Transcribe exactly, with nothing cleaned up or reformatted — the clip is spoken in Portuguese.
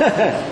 Yeah.